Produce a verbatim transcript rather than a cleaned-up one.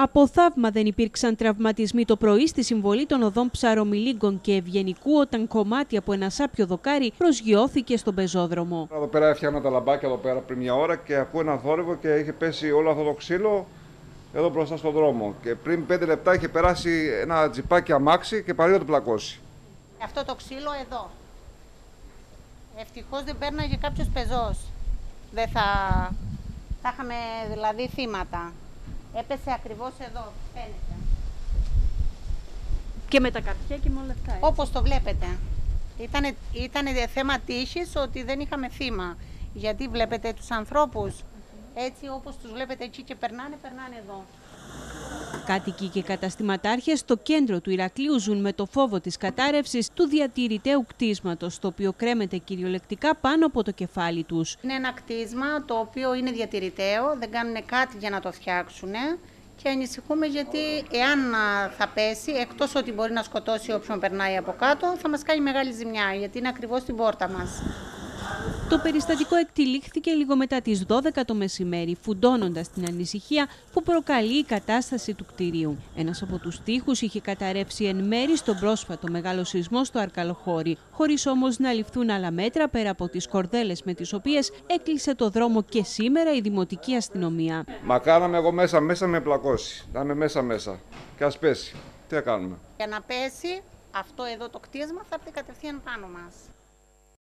Από θαύμα δεν υπήρξαν τραυματισμοί το πρωί στη συμβολή των οδών Ψαρομιλίγκων και Ευγενικού, όταν κομμάτι από ένα σάπιο δοκάρι προσγειώθηκε στον πεζόδρομο. Εδώ πέρα έφτιαχνα τα λαμπάκια εδώ πέρα πριν μια ώρα και ακούω ένα θόρυβο και είχε πέσει όλο αυτό το ξύλο εδώ μπροστά στον δρόμο. Και πριν πέντε λεπτά είχε περάσει ένα τζιπάκι αμάξι και πάλι να το πλακώσει. Αυτό το ξύλο εδώ. Ευτυχώς δεν πέρναγε κάποιος πεζός. Δεν θα... θα είχαμε δηλαδή θύματα. Έπεσε ακριβώς εδώ, φαίνεται. Και με τα καρφιά και με όλα αυτά. Έτσι. Όπως το βλέπετε. Ήτανε, ήτανε θέμα τύχης ότι δεν είχαμε θύμα. Γιατί βλέπετε τους ανθρώπους. Έτσι όπως τους βλέπετε εκεί και περνάνε, περνάνε εδώ. Κάτοικοι και καταστηματάρχες στο κέντρο του Ηρακλείου ζουν με το φόβο της κατάρρευσης του διατηρηταίου κτίσματος, το οποίο κρέμεται κυριολεκτικά πάνω από το κεφάλι τους. Είναι ένα κτίσμα το οποίο είναι διατηρηταίο, δεν κάνουν κάτι για να το φτιάξουν και ανησυχούμε γιατί εάν θα πέσει, εκτός ότι μπορεί να σκοτώσει όποιον περνάει από κάτω, θα μας κάνει μεγάλη ζημιά γιατί είναι ακριβώς στην πόρτα μας. Το περιστατικό εκτυλίχθηκε λίγο μετά τις δώδεκα το μεσημέρι, φουντώνοντας την ανησυχία που προκαλεί η κατάσταση του κτηρίου. Ένας από τους τοίχους είχε καταρρεύσει εν μέρη στον πρόσφατο μεγάλο σεισμό στο Αρκαλοχώρι, χωρίς όμως να ληφθούν άλλα μέτρα πέρα από τις κορδέλες με τις οποίες έκλεισε το δρόμο και σήμερα η Δημοτική Αστυνομία. Μα κάναμε εγώ μέσα, μέσα με πλακώσει. Να είμαι μέσα, μέσα. Και ας πέσει. Τι θα κάνουμε. Για να πέσει αυτό εδώ το κτίσμα θα έρθει κατευθείαν πάνω μας.